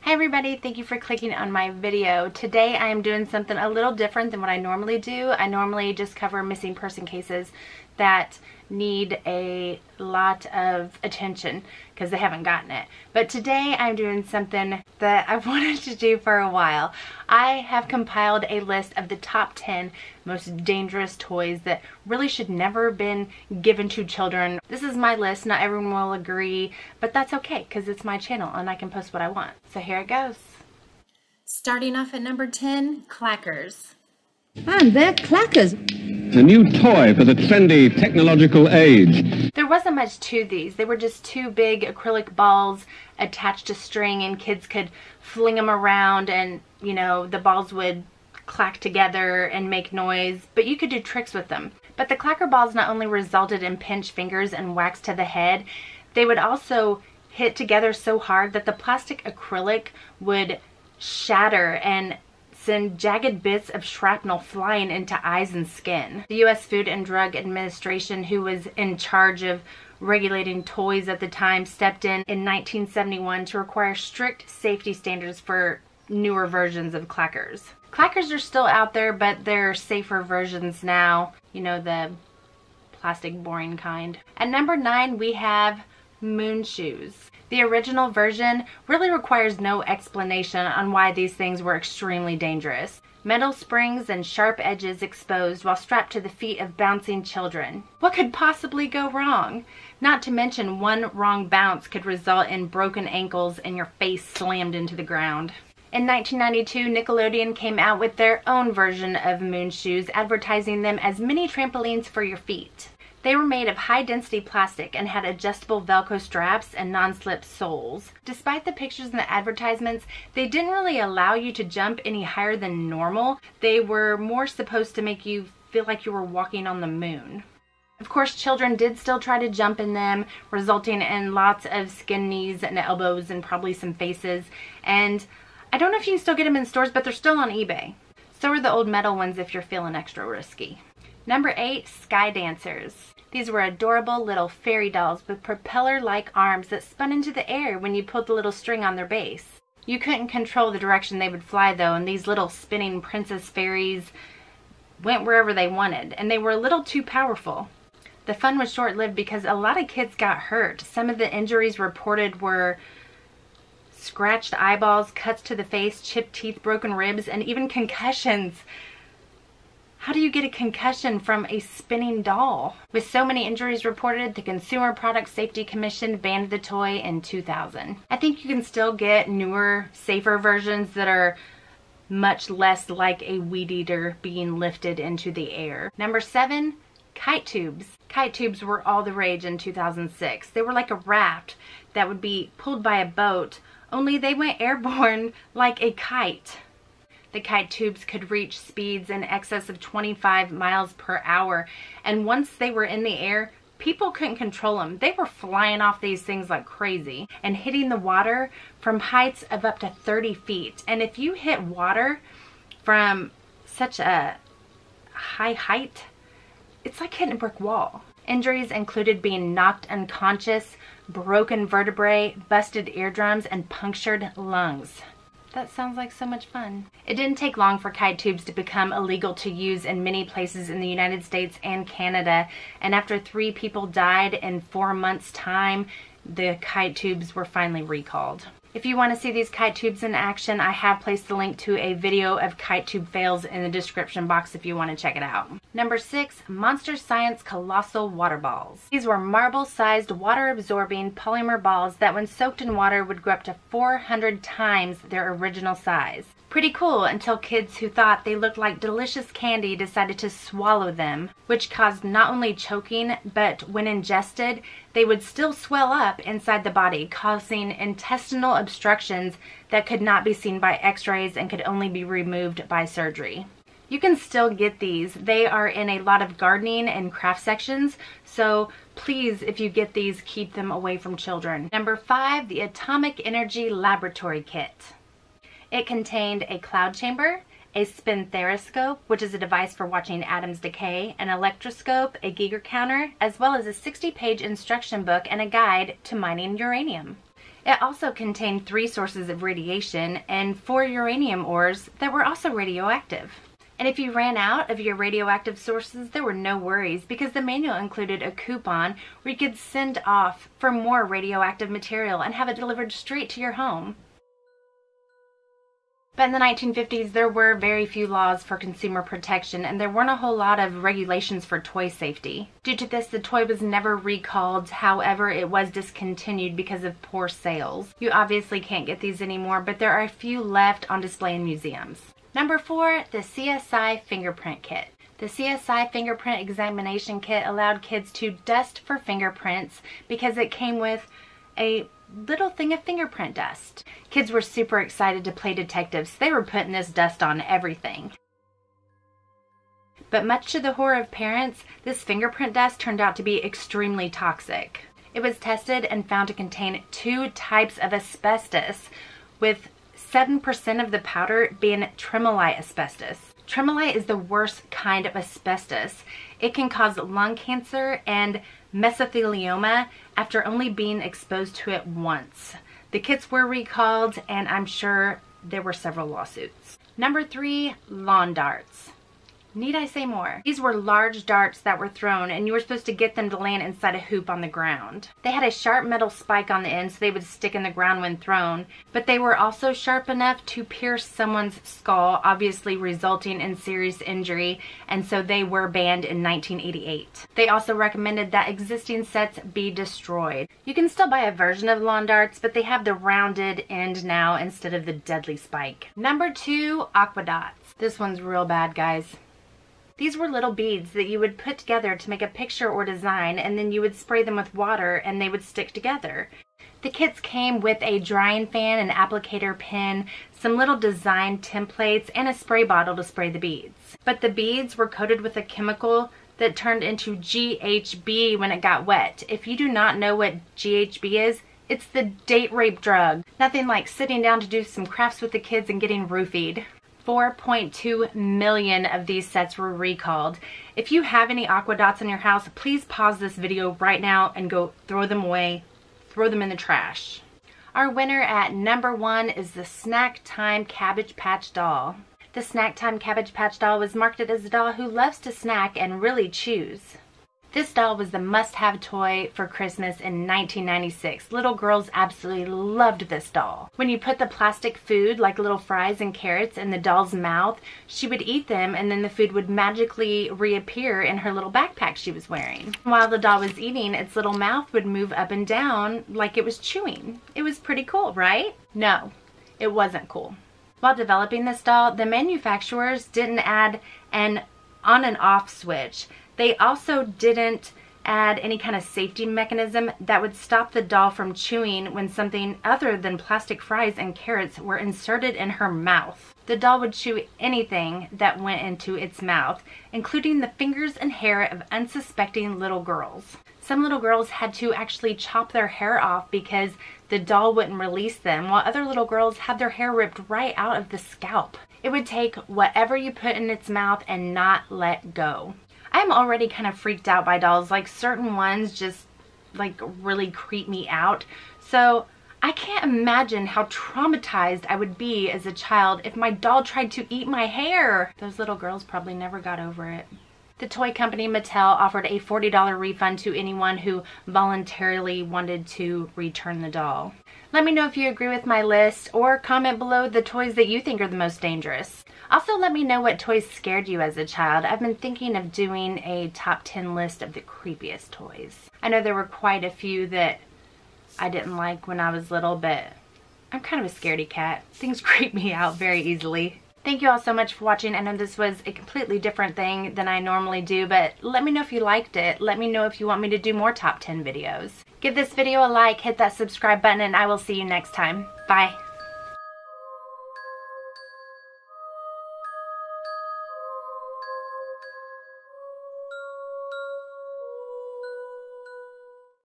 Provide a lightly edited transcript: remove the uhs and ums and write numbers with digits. Hi everybody, thank you for clicking on my video. Today I am doing something a little different than what I normally do. I normally just cover missing person cases that need a lot of attention because they haven't gotten it. But today I'm doing something that I've wanted to do for a while. I have compiled a list of the top 10 most dangerous toys that really should never have been given to children. This is my list, not everyone will agree, but that's okay because it's my channel and I can post what I want. So here it goes. Starting off at number 10, Clackers. And they're Clackers. A new toy for the trendy technological age. There wasn't much to these. They were just two big acrylic balls attached to string, and kids could fling them around and, you know, the balls would clack together and make noise, but you could do tricks with them. But the clacker balls not only resulted in pinched fingers and whacks to the head, they would also hit together so hard that the plastic acrylic would shatter and send jagged bits of shrapnel flying into eyes and skin. The U.S. Food and Drug Administration, who was in charge of regulating toys at the time, stepped in 1971 to require strict safety standards for newer versions of clackers. Clackers are still out there, but they're safer versions now. You know, the plastic boring kind. At number 9, we have Moon Shoes. The original version really requires no explanation on why these things were extremely dangerous. Metal springs and sharp edges exposed while strapped to the feet of bouncing children. What could possibly go wrong? Not to mention, one wrong bounce could result in broken ankles and your face slammed into the ground. In 1992, Nickelodeon came out with their own version of Moon Shoes, advertising them as mini trampolines for your feet. They were made of high-density plastic and had adjustable Velcro straps and non-slip soles. Despite the pictures in the advertisements, they didn't really allow you to jump any higher than normal. They were more supposed to make you feel like you were walking on the moon. Of course, children did still try to jump in them, resulting in lots of skinned knees and elbows and probably some faces. And I don't know if you can still get them in stores, but they're still on eBay. So are the old metal ones if you're feeling extra risky. Number 8, Sky Dancers. These were adorable little fairy dolls with propeller-like arms that spun into the air when you pulled the little string on their base. You couldn't control the direction they would fly though, and these little spinning princess fairies went wherever they wanted, and they were a little too powerful. The fun was short-lived because a lot of kids got hurt. Some of the injuries reported were scratched eyeballs, cuts to the face, chipped teeth, broken ribs, and even concussions. How do you get a concussion from a spinning doll? With so many injuries reported, the Consumer Product Safety Commission banned the toy in 2000. I think you can still get newer, safer versions that are much less like a weed eater being lifted into the air. Number 7, kite tubes. Kite tubes were all the rage in 2006. They were like a raft that would be pulled by a boat, only they went airborne like a kite. The kite tubes could reach speeds in excess of 25 miles per hour, and once they were in the air, people couldn't control them. They were flying off these things like crazy and hitting the water from heights of up to 30 feet. And if you hit water from such a high height, it's like hitting a brick wall. Injuries included being knocked unconscious, broken vertebrae, busted eardrums, and punctured lungs. That sounds like so much fun. It didn't take long for kite tubes to become illegal to use in many places in the United States and Canada, and after 3 people died in 4 months' time, the kite tubes were finally recalled. If you want to see these kite tubes in action, I have placed the link to a video of kite tube fails in the description box if you want to check it out. Number 6, Monster Science Colossal Water Balls. These were marble-sized, water-absorbing polymer balls that when soaked in water would grow up to 400 times their original size. Pretty cool until kids who thought they looked like delicious candy decided to swallow them, which caused not only choking, but when ingested, they would still swell up inside the body, causing intestinal obstructions that could not be seen by x-rays and could only be removed by surgery. You can still get these. They are in a lot of gardening and craft sections, so please, if you get these, keep them away from children. Number 5, the Atomic Energy Laboratory Kit. It contained a cloud chamber, a spinthariscope, which is a device for watching atoms decay, an electroscope, a Geiger counter, as well as a 60-page instruction book and a guide to mining uranium. It also contained 3 sources of radiation and 4 uranium ores that were also radioactive. And if you ran out of your radioactive sources, there were no worries because the manual included a coupon where you could send off for more radioactive material and have it delivered straight to your home. But in the 1950s, there were very few laws for consumer protection, and there weren't a whole lot of regulations for toy safety. Due to this, the toy was never recalled. However, it was discontinued because of poor sales. You obviously can't get these anymore, but there are a few left on display in museums. Number 4, the CSI fingerprint kit. The CSI fingerprint examination kit allowed kids to dust for fingerprints because it came with a little thing of fingerprint dust. Kids were super excited to play detectives. They were putting this dust on everything. But much to the horror of parents, this fingerprint dust turned out to be extremely toxic. It was tested and found to contain 2 types of asbestos, with 7% of the powder being tremolite asbestos. Tremolite is the worst kind of asbestos. It can cause lung cancer and mesothelioma after only being exposed to it once. The kits were recalled, and I'm sure there were several lawsuits. Number 3, lawn darts. Need I say more? These were large darts that were thrown, and you were supposed to get them to land inside a hoop on the ground. They had a sharp metal spike on the end, so they would stick in the ground when thrown, but they were also sharp enough to pierce someone's skull, obviously resulting in serious injury, and so they were banned in 1988. They also recommended that existing sets be destroyed. You can still buy a version of lawn darts, but they have the rounded end now instead of the deadly spike. Number 2, Aqua Dots. This one's real bad, guys. These were little beads that you would put together to make a picture or design, and then you would spray them with water and they would stick together. The kits came with a drying fan, an applicator pen, some little design templates, and a spray bottle to spray the beads. But the beads were coated with a chemical that turned into GHB when it got wet. If you do not know what GHB is, it's the date rape drug. Nothing like sitting down to do some crafts with the kids and getting roofied. 4.2 million of these sets were recalled. If you have any Aqua Dots in your house, please pause this video right now and go throw them away, throw them in the trash. Our winner at number 1 is the Snack Time Cabbage Patch doll. The Snack Time Cabbage Patch doll was marketed as a doll who loves to snack and really chews. This doll was the must-have toy for Christmas in 1996. Little girls absolutely loved this doll. When you put the plastic food, like little fries and carrots, in the doll's mouth, she would eat them, and then the food would magically reappear in her little backpack she was wearing. While the doll was eating, its little mouth would move up and down like it was chewing. It was pretty cool, right? No, it wasn't cool. While developing this doll, the manufacturers didn't add an on and off switch. They also didn't add any kind of safety mechanism that would stop the doll from chewing when something other than plastic fries and carrots were inserted in her mouth. The doll would chew anything that went into its mouth, including the fingers and hair of unsuspecting little girls. Some little girls had to actually chop their hair off because the doll wouldn't release them, while other little girls had their hair ripped right out of the scalp. It would take whatever you put in its mouth and not let go. I'm already kind of freaked out by dolls. Like, certain ones just like really creep me out. So I can't imagine how traumatized I would be as a child if my doll tried to eat my hair. Those little girls probably never got over it. The toy company Mattel offered a $40 refund to anyone who voluntarily wanted to return the doll. Let me know if you agree with my list, or comment below the toys that you think are the most dangerous. Also, let me know what toys scared you as a child. I've been thinking of doing a top 10 list of the creepiest toys. I know there were quite a few that I didn't like when I was little, but I'm kind of a scaredy cat. Things creep me out very easily. Thank you all so much for watching. I know this was a completely different thing than I normally do, but let me know if you liked it. Let me know if you want me to do more top 10 videos. Give this video a like, hit that subscribe button, and I will see you next time. Bye.